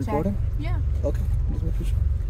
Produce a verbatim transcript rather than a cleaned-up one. It's recording? Sorry. Yeah. Okay, just making sure.